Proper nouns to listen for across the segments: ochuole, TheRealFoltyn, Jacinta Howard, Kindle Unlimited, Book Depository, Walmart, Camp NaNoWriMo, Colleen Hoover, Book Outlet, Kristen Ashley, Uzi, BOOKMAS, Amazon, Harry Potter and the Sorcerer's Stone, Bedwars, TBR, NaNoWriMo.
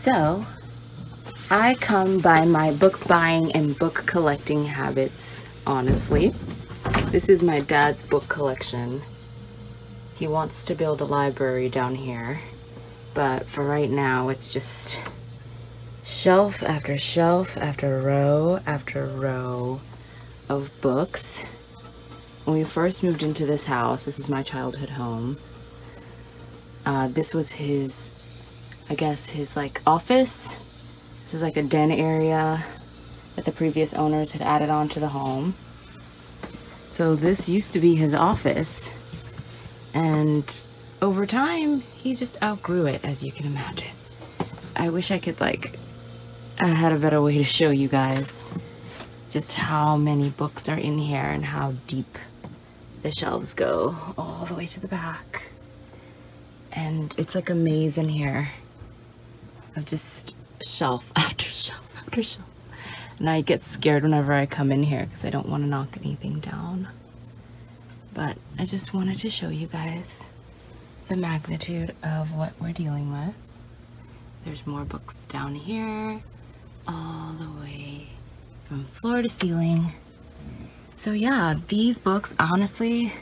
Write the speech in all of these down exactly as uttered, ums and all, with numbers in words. So I come by my book buying and book collecting habits, honestly. This is my dad's book collection. He wants to build a library down here, but for right now it's just shelf after shelf after row after row of books. When we first moved into this house, this is my childhood home, uh, this was his, I guess his like office. This is like a den area that the previous owners had added on to the home. So this used to be his office, and over time he just outgrew it, as you can imagine. I wish I could like, I had a better way to show you guys just how many books are in here and how deep the shelves go all the way to the back. And it's like a maze in here of just shelf after shelf after shelf. And I get scared whenever I come in here because I don't want to knock anything down. But I just wanted to show you guys the magnitude of what we're dealing with. There's more books down here, all the way from floor to ceiling. So yeah, these books, honestly,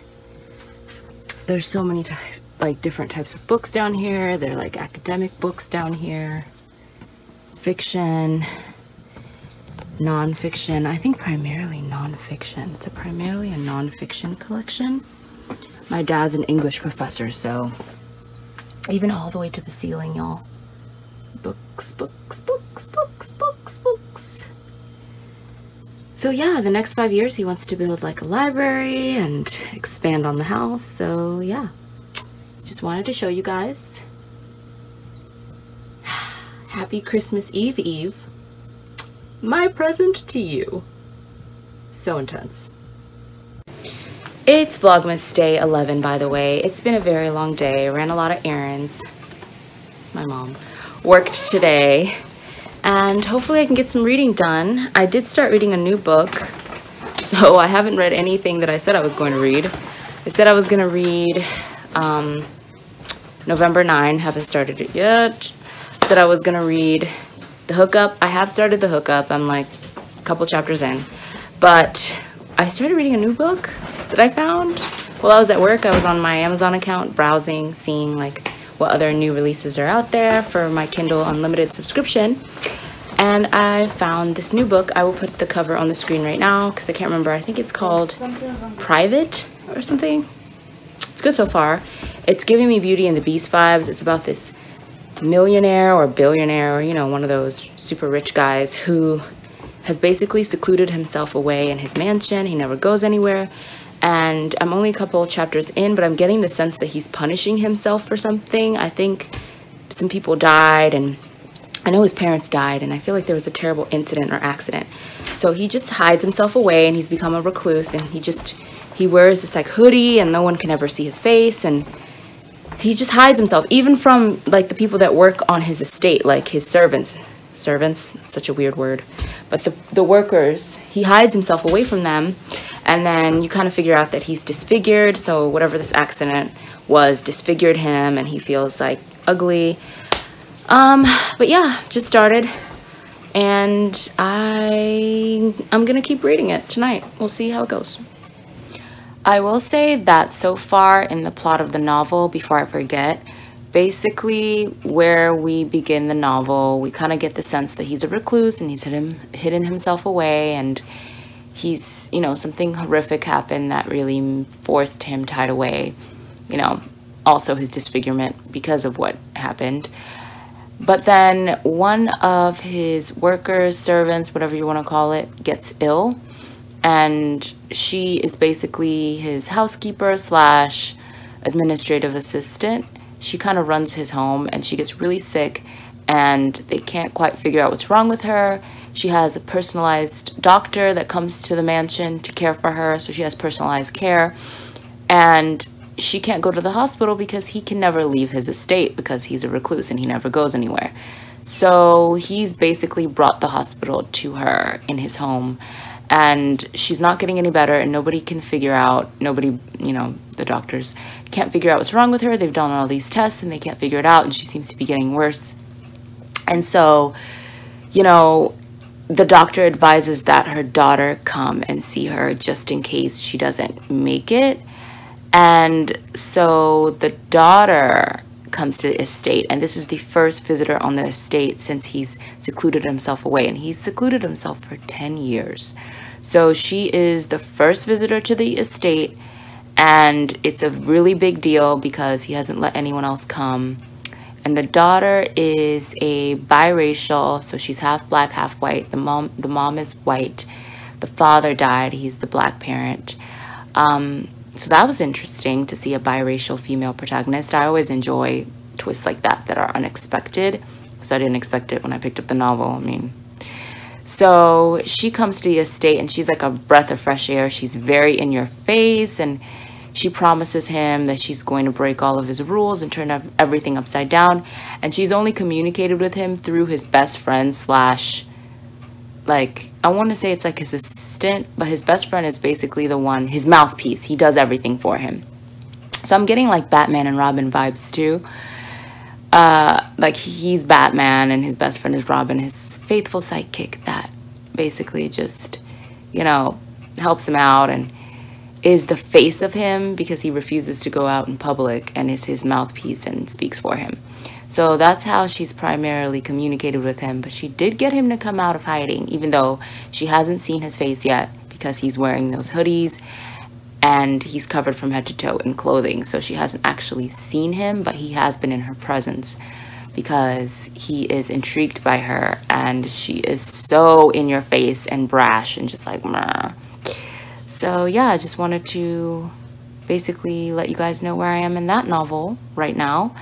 there's so many types, like different types of books down here. They're like academic books down here, fiction, non-fiction. I think primarily non-fiction. It's a primarily a non-fiction collection. My dad's an English professor, so even all the way to the ceiling, y'all. Books, books, books, books, books, books. So yeah, the next five years he wants to build like a library and expand on the house. So yeah, just wanted to show you guys. Happy Christmas Eve Eve. My present to you. So intense. It's Vlogmas day eleven, by the way. It's been a very long day. Ran a lot of errands. It's my mom. Worked today, and hopefully I can get some reading done. I did start reading a new book, so I haven't read anything that I said I was going to read. I said I was going to read um, November nine, haven't started it yet. I said I was going to read The Hookup. I have started The Hookup. I'm like a couple chapters in, but I started reading a new book that I found while I was at work. I was on my Amazon account browsing, seeing like what other new releases are out there for my Kindle Unlimited subscription. And I found this new book. I will put the cover on the screen right now because I can't remember. I think it's called Private or something. It's good so far. It's giving me Beauty and the Beast vibes. It's about this millionaire or billionaire or, you know, one of those super rich guys who has basically secluded himself away in his mansion. He never goes anywhere. And I'm only a couple chapters in, but I'm getting the sense that he's punishing himself for something. I think some people died, and I know his parents died, and I feel like there was a terrible incident or accident. So he just hides himself away, and he's become a recluse, and he just, he wears this like hoodie, and no one can ever see his face, and he just hides himself, even from like the people that work on his estate, like his servants. Servants, such a weird word, but the, the workers, he hides himself away from them. And then you kind of figure out that he's disfigured. So whatever this accident was disfigured him, and he feels like ugly. Um, but yeah, just started, and I, I'm gonna keep reading it tonight. We'll see how it goes. I will say that so far in the plot of the novel, before I forget, basically where we begin the novel, we kind of get the sense that he's a recluse and he's hidden, hidden himself away, and he's, you know, something horrific happened that really forced him tied away, you know, also his disfigurement because of what happened. But then one of his workers, servants, whatever you want to call it, gets ill, and she is basically his housekeeper slash administrative assistant. She kind of runs his home, and she gets really sick, and they can't quite figure out what's wrong with her. She has a personalized doctor that comes to the mansion to care for her, so she has personalized care. And she can't go to the hospital because he can never leave his estate because he's a recluse and he never goes anywhere. So he's basically brought the hospital to her in his home, and she's not getting any better, and nobody can figure out, nobody, you know, the doctors can't figure out what's wrong with her. They've done all these tests and they can't figure it out, and she seems to be getting worse. And so, you know, the doctor advises that her daughter come and see her just in case she doesn't make it. And so the daughter comes to the estate, and this is the first visitor on the estate since he's secluded himself away, and he's secluded himself for ten years. So she is the first visitor to the estate, and it's a really big deal because he hasn't let anyone else come. And the daughter is a biracial, so she's half black, half white. The mom, the mom is white. The father died. He's the black parent. Um, so that was interesting to see a biracial female protagonist. I always enjoy twists like that that are unexpected, because I didn't expect it when I picked up the novel. I mean, so she comes to the estate, and she's like a breath of fresh air. She's very in your face, and she promises him that she's going to break all of his rules and turn everything upside down. And she's only communicated with him through his best friend slash, like, I want to say it's like his assistant, but his best friend is basically the one, his mouthpiece. He does everything for him. So I'm getting like Batman and Robin vibes too. Uh, like he's Batman and his best friend is Robin, his faithful sidekick that basically just, you know, helps him out and is the face of him because he refuses to go out in public and is his mouthpiece and speaks for him. So that's how she's primarily communicated with him, but she did get him to come out of hiding, even though she hasn't seen his face yet because he's wearing those hoodies and he's covered from head to toe in clothing. So she hasn't actually seen him, but he has been in her presence because he is intrigued by her, and she is so in your face and brash and just like, meh. So yeah, I just wanted to basically let you guys know where I am in that novel right now.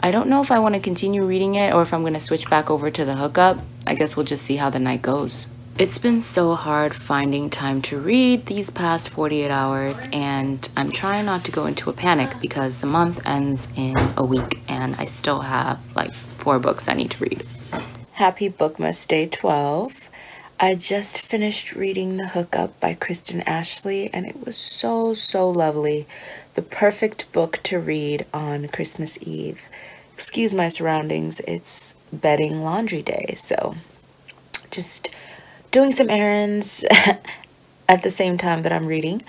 I don't know if I want to continue reading it or if I'm going to switch back over to the hookup. I guess we'll just see how the night goes. It's been so hard finding time to read these past forty-eight hours, and I'm trying not to go into a panic because the month ends in a week and I still have like four books I need to read. Happy Bookmas Day twelve. I just finished reading The Hookup by Kristen Ashley, and it was so, so lovely. The perfect book to read on Christmas Eve. Excuse my surroundings, it's bedding laundry day, so just doing some errands at the same time that I'm reading.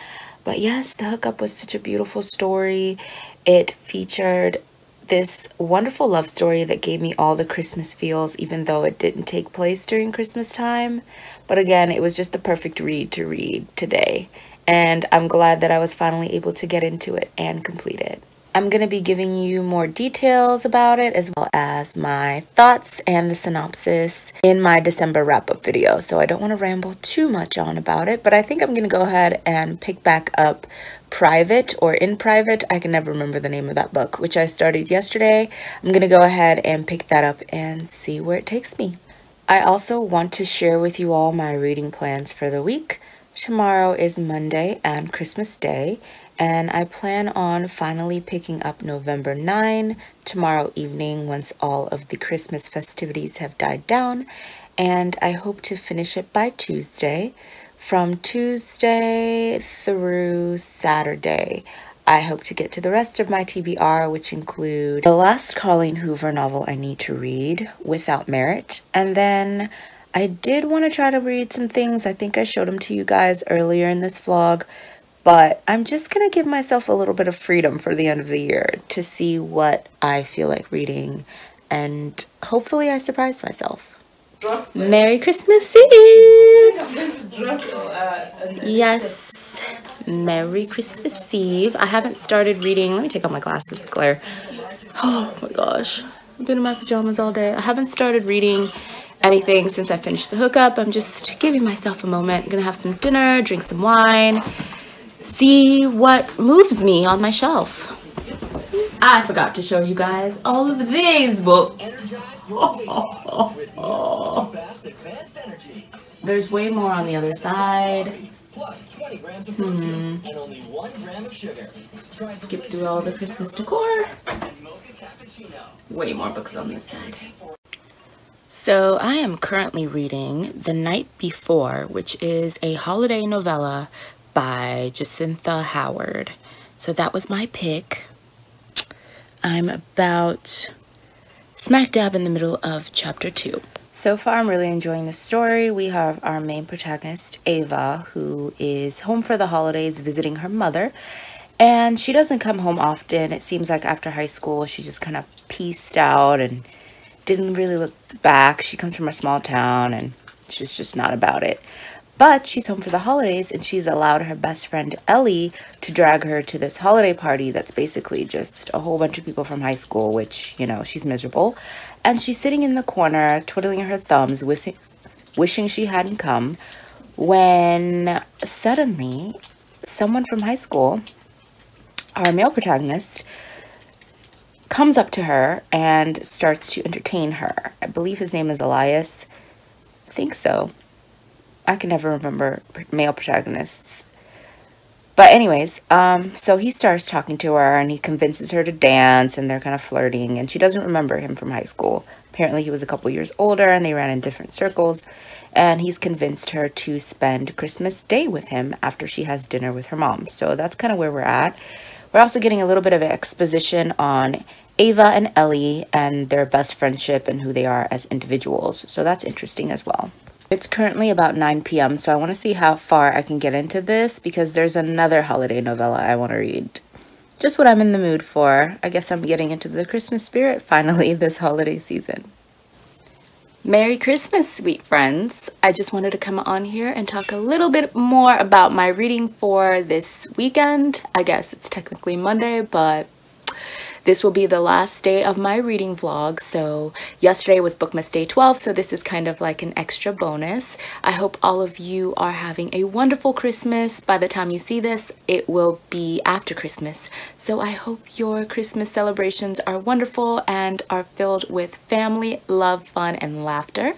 But yes, The Hookup was such a beautiful story. It featured this wonderful love story that gave me all the Christmas feels, even though it didn't take place during Christmas time. But again, it was just the perfect read to read today, and I'm glad that I was finally able to get into it and complete it. I'm going to be giving you more details about it as well as my thoughts and the synopsis in my December wrap-up video, so I don't want to ramble too much on about it, but I think I'm going to go ahead and pick back up Private or In Private. I can never remember the name of that book, which I started yesterday. I'm going to go ahead and pick that up and see where it takes me. I also want to share with you all my reading plans for the week. Tomorrow is Monday and Christmas Day, and I plan on finally picking up November ninth tomorrow evening once all of the Christmas festivities have died down, and I hope to finish it by Tuesday. From Tuesday through Saturday, I hope to get to the rest of my T B R, which include the last Colleen Hoover novel I need to read, Without Merit. And then I did want to try to read some things. I think I showed them to you guys earlier in this vlog, but I'm just going to give myself a little bit of freedom for the end of the year to see what I feel like reading. And hopefully I surprise myself. Merry Christmas Eve! Yes, Merry Christmas Eve. I haven't started reading. Let me take off my glasses, glare. Oh my gosh, I've been in my pajamas all day. I haven't started reading anything since I finished The Hookup. I'm just giving myself a moment. I'm gonna have some dinner, drink some wine, see what moves me on my shelf. I forgot to show you guys all of these books. Oh, oh, oh. There's way more on the other side. Hmm. Skip through all the Christmas decor. Way more books on this side. So I am currently reading The Night Before, which is a holiday novella by Jacinta Howard. So that was my pick. I'm about smack dab in the middle of chapter two. So far, I'm really enjoying the story. We have our main protagonist, Ava, who is home for the holidays visiting her mother. And she doesn't come home often. It seems like after high school, she just kind of peaced out and didn't really look back. She comes from a small town and she's just not about it. But she's home for the holidays and she's allowed her best friend Ellie to drag her to this holiday party that's basically just a whole bunch of people from high school, which, you know, she's miserable. And she's sitting in the corner, twiddling her thumbs, wishing, wishing she hadn't come, when suddenly someone from high school, our male protagonist, comes up to her and starts to entertain her. I believe his name is Elias. I think so. I can never remember male protagonists. But anyways, um, so he starts talking to her and he convinces her to dance and they're kind of flirting and she doesn't remember him from high school. Apparently he was a couple years older and they ran in different circles, and he's convinced her to spend Christmas Day with him after she has dinner with her mom. So that's kind of where we're at. We're also getting a little bit of exposition on Ava and Ellie and their best friendship and who they are as individuals. So that's interesting as well. It's currently about nine p m, so I want to see how far I can get into this because there's another holiday novella I want to read. Just what I'm in the mood for. I guess I'm getting into the Christmas spirit finally this holiday season. Merry Christmas, sweet friends! I just wanted to come on here and talk a little bit more about my reading for this weekend. I guess it's technically Monday, but this will be the last day of my reading vlog. So yesterday was BOOKMAS day twelve, so this is kind of like an extra bonus. I hope all of you are having a wonderful Christmas. By the time you see this, it will be after Christmas. So I hope your Christmas celebrations are wonderful and are filled with family, love, fun, and laughter.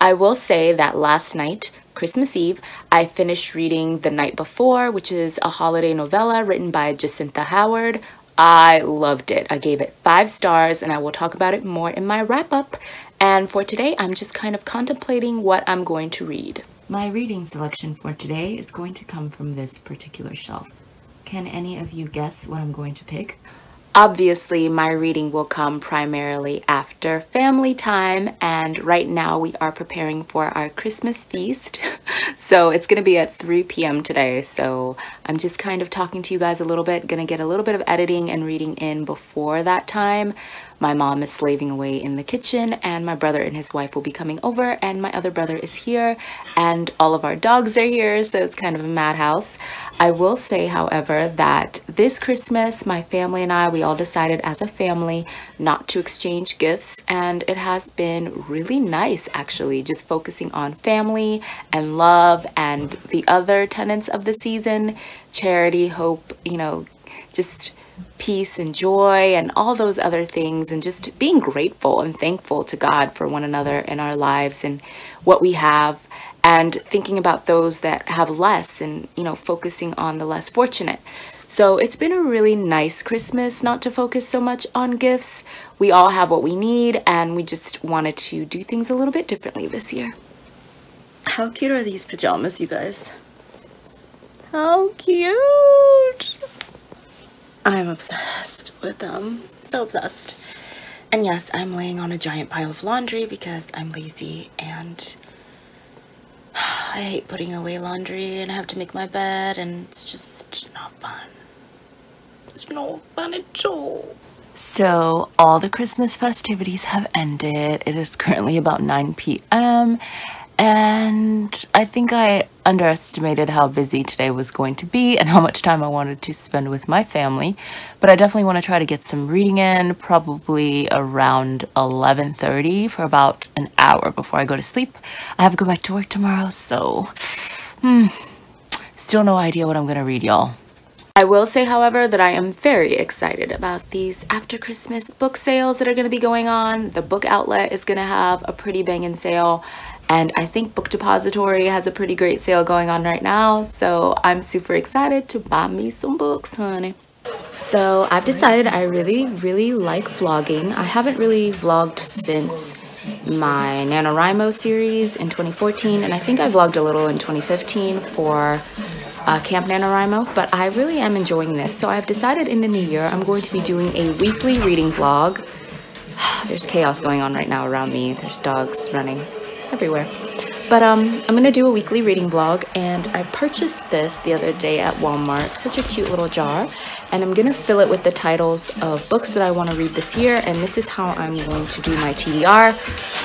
I will say that last night, Christmas Eve, I finished reading The Night Before, which is a holiday novella written by Jacinta Howard. I loved it. I gave it five stars and I will talk about it more in my wrap up. And for today, I'm just kind of contemplating what I'm going to read. My reading selection for today is going to come from this particular shelf. Can any of you guess what I'm going to pick? Obviously, my reading will come primarily after family time, and right now we are preparing for our Christmas feast. So it's gonna be at three p m today, so I'm just kind of talking to you guys a little bit, gonna get a little bit of editing and reading in before that time. My mom is slaving away in the kitchen, and my brother and his wife will be coming over, and my other brother is here, and all of our dogs are here, so it's kind of a madhouse. I will say, however, that this Christmas, my family and I, we all decided as a family not to exchange gifts, and it has been really nice, actually, just focusing on family and love and the other tenets of the season, charity, hope, you know, just peace and joy and all those other things, and just being grateful and thankful to God for one another in our lives and what we have, and thinking about those that have less and, you know, focusing on the less fortunate. So it's been a really nice Christmas not to focus so much on gifts. We all have what we need, and we just wanted to do things a little bit differently this year. How cute are these pajamas, you guys? How cute! I'm obsessed with them. So obsessed. And yes, I'm laying on a giant pile of laundry because I'm lazy and I hate putting away laundry, and I have to make my bed, and it's just not fun. It's not fun at all. So all the Christmas festivities have ended. It is currently about nine p m and I think I underestimated how busy today was going to be and how much time I wanted to spend with my family, but I definitely want to try to get some reading in, probably around eleven thirty for about an hour before I go to sleep. I have to go back to work tomorrow, so hmm, still no idea what I'm gonna read, y'all. I will say, however, that I am very excited about these after Christmas book sales that are going to be going on. The Book Outlet is going to have a pretty banging sale, and I think Book Depository has a pretty great sale going on right now, so I'm super excited to buy me some books, honey. So I've decided I really, really like vlogging. I haven't really vlogged since my NaNoWriMo series in twenty fourteen, and I think I vlogged a little in twenty fifteen for Uh, Camp NaNoWriMo, but I really am enjoying this. So I've decided in the new year I'm going to be doing a weekly reading vlog. There's chaos going on right now around me. There's dogs running everywhere. But um, I'm going to do a weekly reading vlog, and I purchased this the other day at Walmart. Such a cute little jar. And I'm going to fill it with the titles of books that I want to read this year, and this is how I'm going to do my T B R.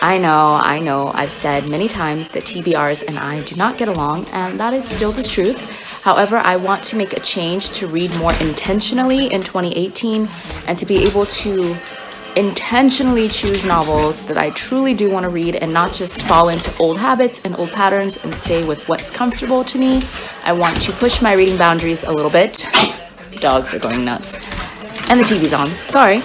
I know, I know, I've said many times that T B Rs and I do not get along, and that is still the truth. However, I want to make a change to read more intentionally in twenty eighteen and to be able to intentionally choose novels that I truly do want to read and not just fall into old habits and old patterns and stay with what's comfortable to me. I want to push my reading boundaries a little bit. Dogs are going nuts. And the T V's on. Sorry.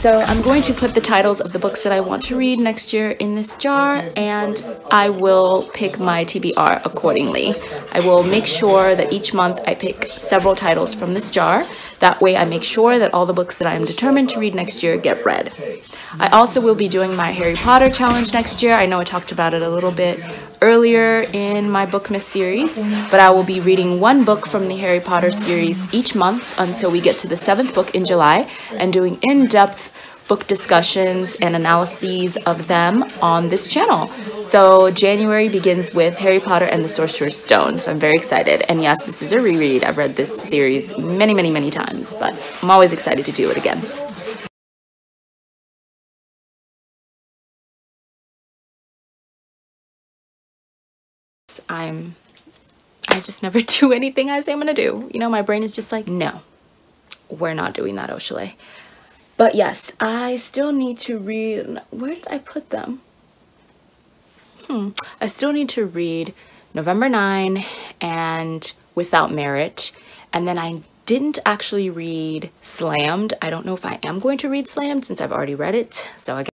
So I'm going to put the titles of the books that I want to read next year in this jar, and I will pick my T B R accordingly. I will make sure that each month I pick several titles from this jar. That way I make sure that all the books that I am determined to read next year get read. I also will be doing my Harry Potter challenge next year. I know I talked about it a little bit earlier in my BOOKMAS series, but I will be reading one book from the Harry Potter series each month until we get to the seventh book in July, and doing in-depth book discussions and analyses of them on this channel. So January begins with Harry Potter and the Sorcerer's Stone, so I'm very excited. And yes, this is a reread. I've read this series many, many, many times, but I'm always excited to do it again. I'm, I just never do anything I say I'm gonna do. You know, my brain is just like, no, we're not doing that, ochuole. But yes, I still need to read, where did I put them? Hmm, I still need to read November nine and Without Merit, and then I didn't actually read Slammed. I don't know if I am going to read Slammed since I've already read it, so I guess